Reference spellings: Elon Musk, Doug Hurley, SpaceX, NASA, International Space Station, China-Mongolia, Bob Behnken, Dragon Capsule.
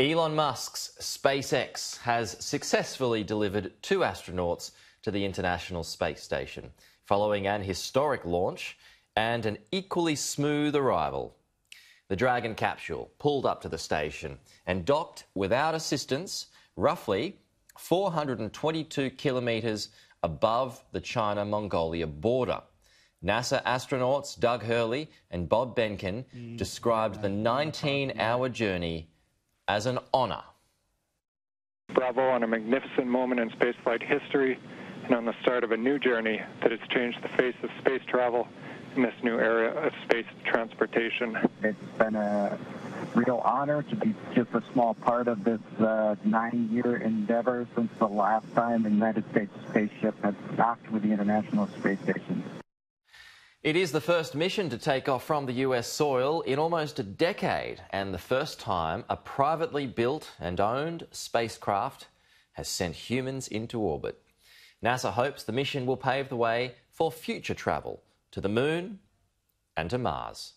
Elon Musk's SpaceX has successfully delivered 2 astronauts to the International Space Station, following an historic launch and an equally smooth arrival. The Dragon capsule pulled up to the station and docked without assistance, roughly 422 kilometres above the China-Mongolia border. NASA astronauts Doug Hurley and Bob Behnken described the 19-hour journey as an honor. Bravo on a magnificent moment in spaceflight history and on the start of a new journey that has changed the face of space travel in this new era of space transportation. It's been a real honor to be just a small part of this 9-year endeavor since the last time the United States spaceship had docked with the International Space Station. It is the first mission to take off from the US soil in almost a decade, and the first time a privately built and owned spacecraft has sent humans into orbit. NASA hopes the mission will pave the way for future travel to the Moon and to Mars.